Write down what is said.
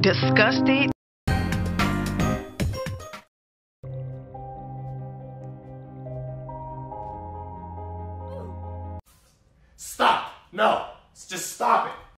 disgusted? Stop! No! Just stop it!